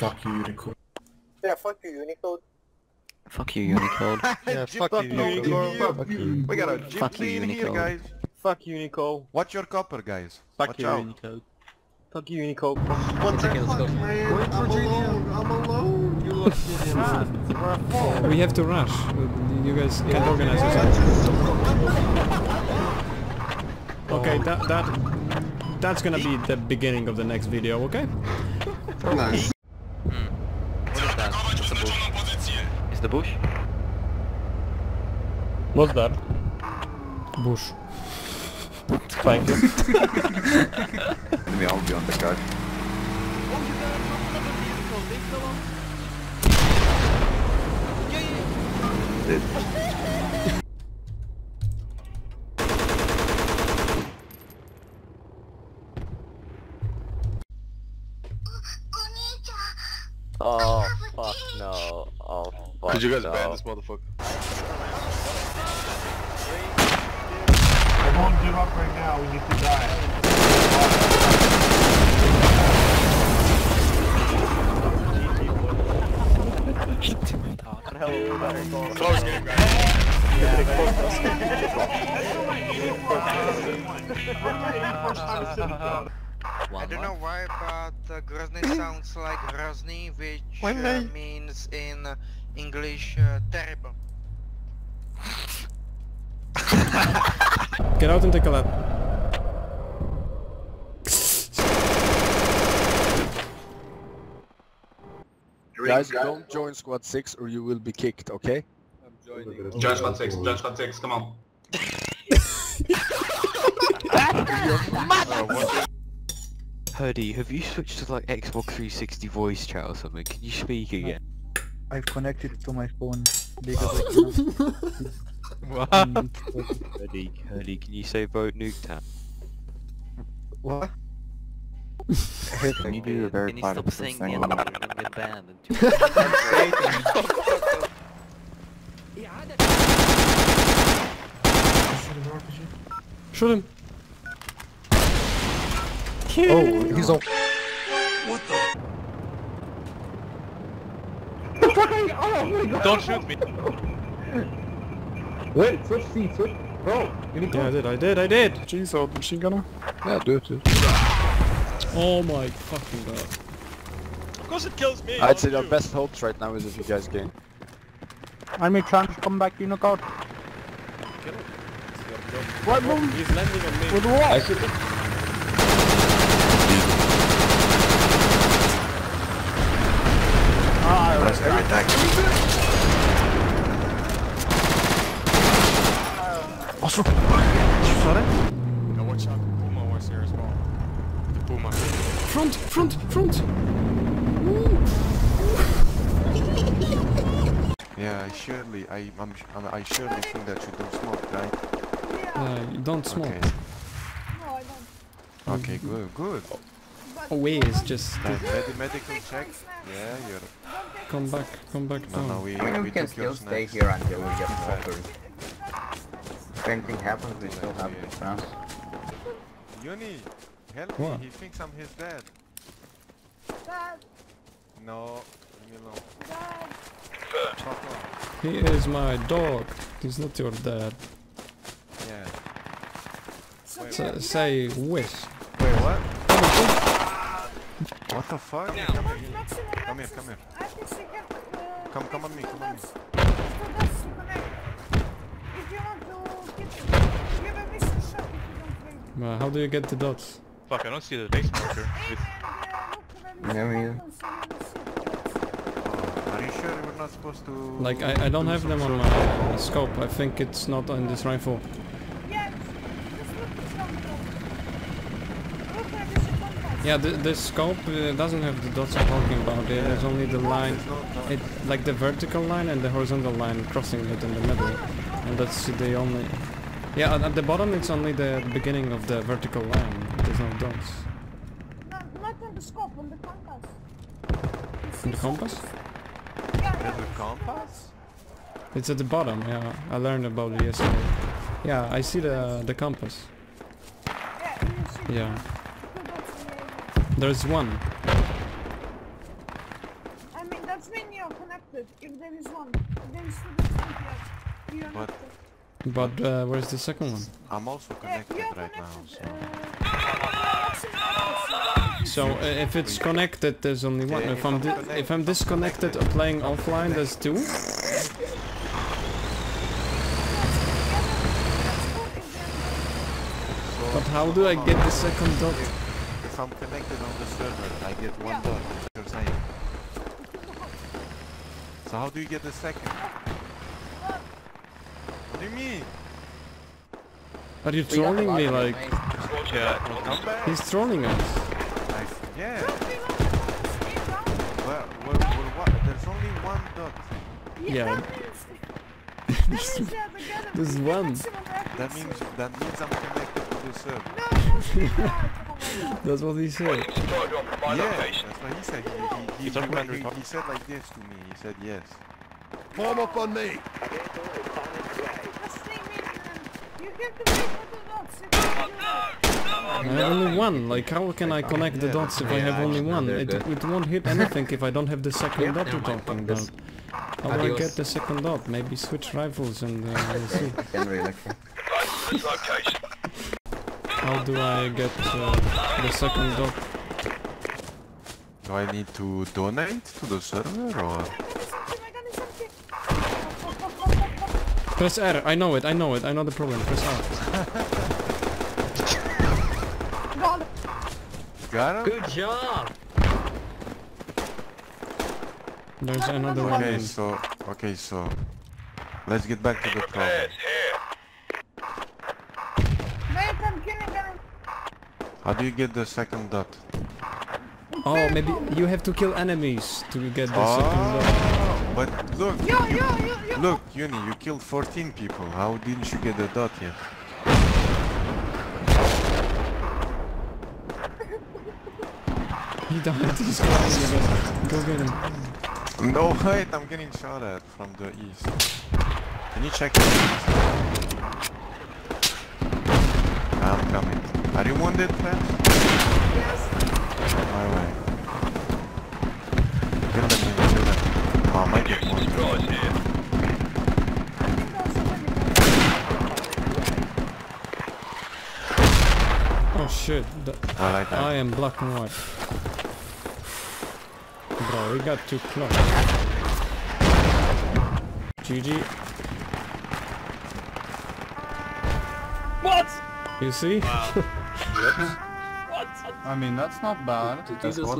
Fuck you, Unicode. Yeah, fuck you, Unicode. Fuck you, Unicode. Yeah, fuck you, Unicode. We got a gypsy in here, guys. Fuck you, Unicode. Watch your copper, guys. Fuck you, Unicode. Fuck you, Unicode. What the fuck, man? I'm alone. You look Virginia. We have to rush. You guys can't organize yourself. Okay, that's gonna be the beginning of the next video, okay? Nice. The bush? What's that? Bush. Thank you. We all be on the guard. Oh fuck no. Oh fuck. Could you guys ban this motherfucker? I won't give up right now, we need to die. Hello, close game guys. I don't know why, but Grozny sounds like Grozny, which means in English terrible. Get out and take a lap. Guys, don't join squad 6 or you will be kicked, okay? I'm joining. Join squad 6, join squad 6, come on. Purdy, have you switched to like Xbox 360 voice chat or something? Can you speak again? I've connected it to my phone because I can't. Purdy, can you say vote Nuketown? What? Can you do the very part of this thing? Can you stop saying the band and shoot him! Oh, he's all. What the? Oh my god! Don't shoot me! Wait, switch seats, switch. Bro, you need to. Yeah, I did! Jeez, old machine gunner. Yeah, do it, dude. Oh my fucking god. Of course it kills me! I'd say our best hopes right now is if you guys gain. I'm a chance to come back, you knock out. Kill him. What move? He's landing on me. With what? I should have. Also, now watch out, the Puma was here as well. The Puma. Front! Yeah, I surely think that you don't smoke, right? Yeah. You don't smoke. Okay. No, I don't. Okay, good. Always just medical check. Yeah, you're. Come back. No, we can still stay here until we get better. If anything happens, we still have the chance. Uni, help me. He thinks I'm his dad. Dad. No, you know. Dad. He is my dog. He's not your dad. Yeah. Say wish. Wait, what? What the fuck? No. Come here. Come on me. How do you get the dots? Fuck, I don't see the base marker. Are you sure we're not supposed to... Like, I don't have them on my scope. I think it's not on this rifle. Yeah, the scope doesn't have the dots I'm talking about. There's only the line, like the vertical line and the horizontal line crossing it in the middle, and that's the only. Yeah, at the bottom it's only the beginning of the vertical line. There's no dots. Not on the scope, on the compass. On the compass? Yeah. The compass? It's at the bottom. Yeah, I learned about it yesterday. Yeah, I see the compass. Yeah. There's one. That's when you're connected, if there is one. There is two different. But where's the second one? I'm also connected right now. So, if it's connected, there's only one. Yeah, if I'm disconnected or playing offline, there's two. But how do I get the second dot? If I'm connected on the server, I get one dot, you're saying. So how do you get the second? What do you mean? Are you trolling me like? Yeah. He's trolling us. Yeah. Well, there's only one dot. Yeah. There's one. That means I'm connected to the server. That's what he said. That's what he said. He said like this to me. He said yes. Form up on me! I have only one. Like, how can I connect the dots if I have only one? It won't hit anything if I don't have the second dot to talk about. How do I get the second dot? Maybe switch rifles and we'll see. How do I get the second dot? Do I need to donate to the server or? Press R, I know it, I know the problem, press R. Got him? Good job! There's another one. Okay, so let's get back to the problem. How do you get the second dot? Oh, maybe you have to kill enemies to get the second dot. But look, look, Uni, you killed 14 people. How didn't you get the dot yet? He died. He's crying. Go get him. No, wait, I'm getting shot at from the east. Can you check the east? I'm coming. Are you wounded, man? Yes. My way. Kill them. Oh, I might get one. Oh shit. I am black and white. Bro, we got too close. GG. What? You see? Wow. What? I mean, that's not bad. That's I got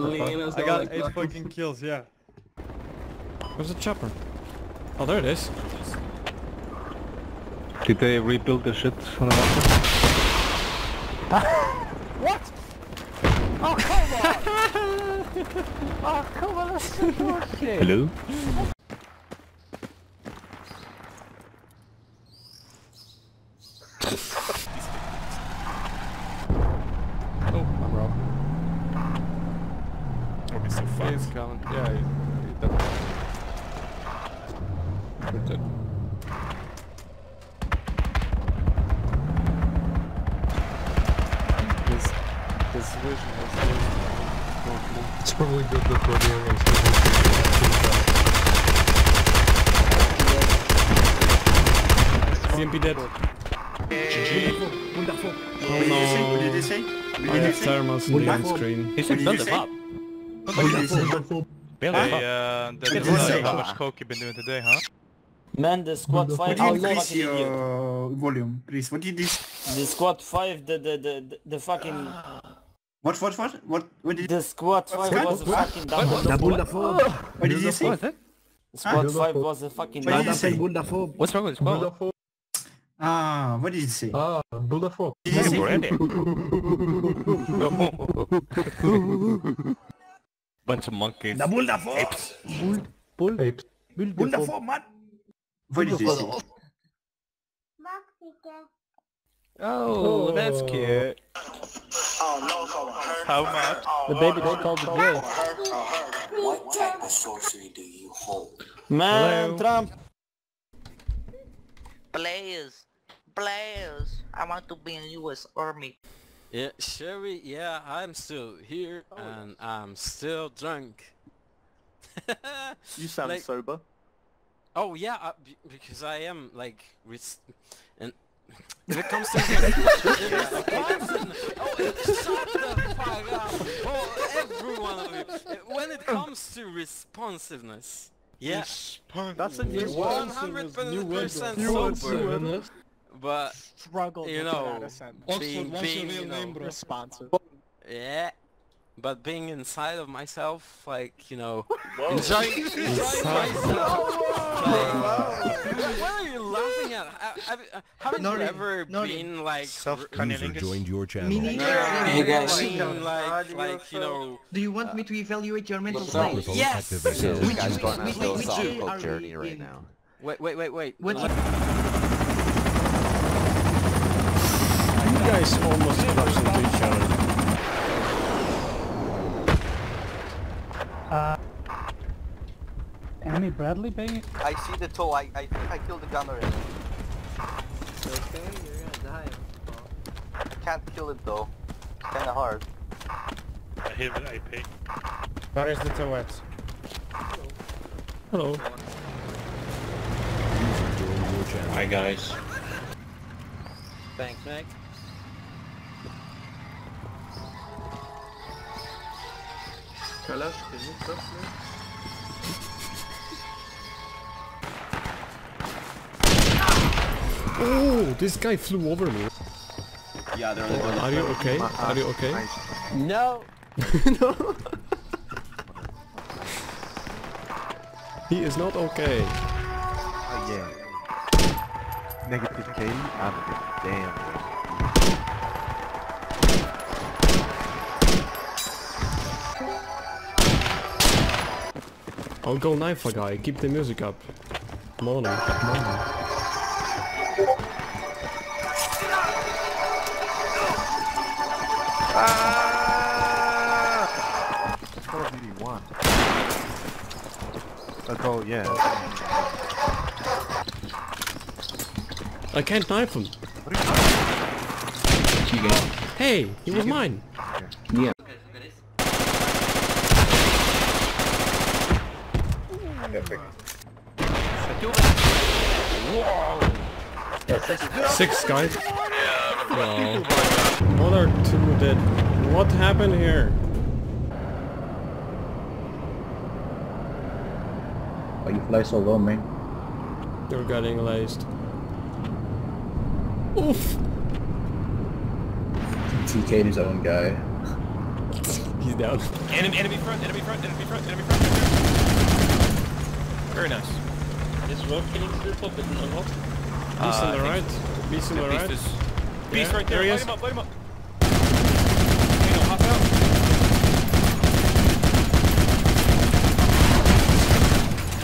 like 8 that. Fucking kills, yeah. Where's the chopper? Oh, there it is. Did they rebuild the shit on the What? Oh, come on! Oh, come on, that's some bullshit! Hello? It's probably good that we're doing it. CMP dead. GG. Wonderful. Oh no. What did you say? I have thermals in the end screen. He should build them up. Wonderful. Hey, that's how much coke you've been doing today, huh? Man, the squad 5 increase your volume, please. What did this? The squad 5, the fucking... What did the squad 5 was a fucking double. What did you say? Squad 5 was a fucking double. What's wrong with the squad? Ah, what did you say? Ah, Buddha 4. Did you say? Bunch of monkeys. The Buddha 4! Apes. Buddha 4, man! What did you say? Oh, that's cute. How much? The baby they called the girl. What type of sorcery do you hold? Man, Trump! Players, I want to be in US Army. Yeah, Sherry, yeah, I'm still here and I'm still drunk. You sound like, sober. Oh yeah, because I am like and when it comes to when it comes to responsiveness, yeah, that's a new 100% sober. But struggle, you know, being you know, responsive. Yeah. But being inside of myself, like, you know, enjoying myself. What are you laughing at? Haven't you ever been like joined your channel? Like, you know. Do you want me to evaluate your mental state? Yes. You guys are going on a philosophical journey right now. Wait. What? You guys almost crashed into each other. Annie Bradley, baby? I see the toe, I think I killed the gun already. Okay, you're gonna die. I can't kill it though. It's kinda hard. I hit an IP. Where is the toe at? Hello. Hello. Hi guys. Thanks, Mac. Kalash, can you stop me? Oh, this guy flew over me. Yeah, they're on the. Are you okay? Are you okay? No. No. He is not okay. Oh yeah. Negative game. Damn. I'll go knife a guy, keep the music up. Mono. Ah! One. Oh yeah. I can't knife him. Hey, he was mine. Yeah. Perfect. Whoa. 6 guys. No. What are 2 dead? What happened here? Why you fly so low, man? You're getting laced. Oof. TK'd his own guy. He's down. Enemy front. Very nice. Is Rob killing the top button or not? Beast on the right. Beast on the right. Beast right there. Light him up, light him up. Kano, hop out.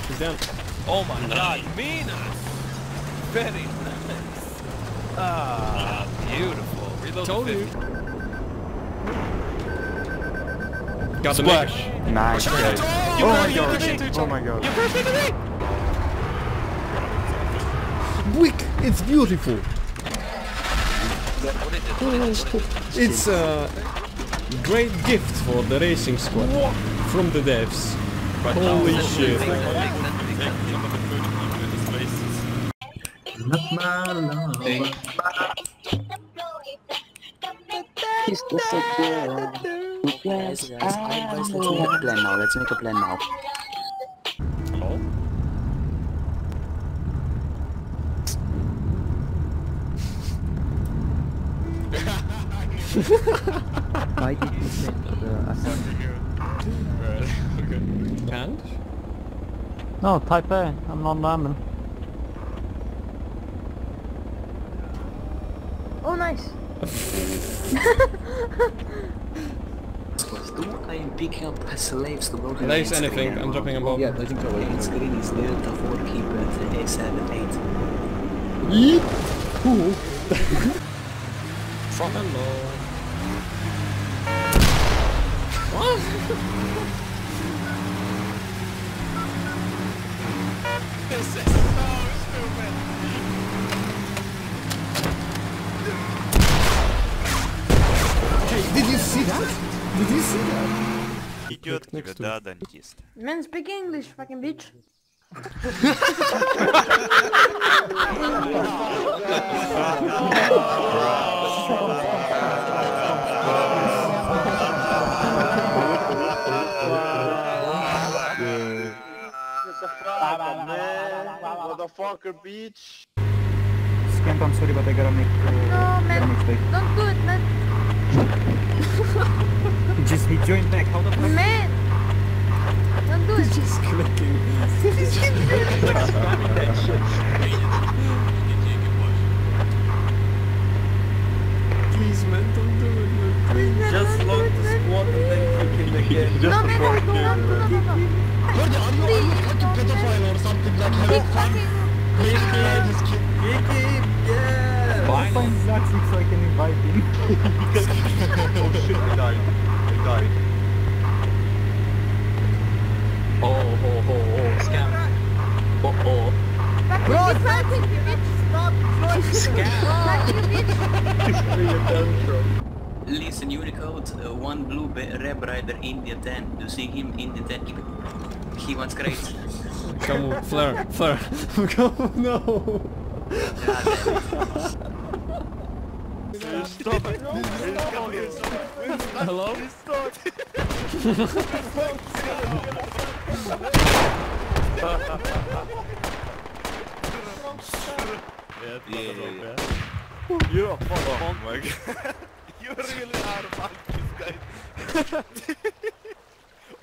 He's down. Oh my god. Minas. Very nice. Ah, beautiful. Reload. Told you. Got the splash. Nice. Oh my god. Wick, it's beautiful. It's a great gift for the racing squad from the devs. Holy shit. He's just a girl. Guys, let's make a plan now. Oh? Why did you send the assassin? And? No, type A, I'm non-diamond. Oh nice! I am picking up slaves to work. Nice anything, I'm dropping a bomb. Yeah, I think I will. It's green, it's there, the 4 keeper, the A78. Yeet! Ooh! From the law. What? This is so stupid! Hey, did you see that? Did you see that? идет к тебе, да, дантист. Man, speak English, fucking bitch. Motherfucker, bitch. Scamp, I'm sorry, but I gotta make. No, man. Not good, man. Just he joined back. How the fuck? Man. Don't do it. He's just clicking. He's just spamming that shit. Please, man, don't do it, man. Please, just lock the squad and then click it again. No, man, no. I'm not fucking pedophile or something like that. Please, just keep. Why find Zaxxix so I can invite him? Oh shit, they died. Oh, scam. Oh. Bro, fuck you, bitch. Stop. Scam. Listen, Unicode, one blue Reb Rider in the 10. You see him in the 10. He wants crates. Come on, flare. Come on, no. Stop it. Hello? Yeah. You're a fucking punk. You really are a punk, this guy.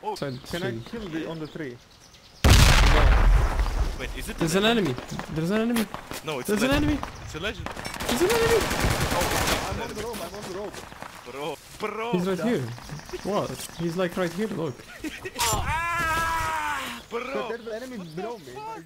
Oh, can I kill the on the tree? No. Wait, is it? There's an enemy. There's an enemy. No, it's There's an enemy. It's a legend. There's an enemy. Oh, I'm on the rope. Bro. He's right here. What? He's like right here. Look. Bro. There's an enemy below me.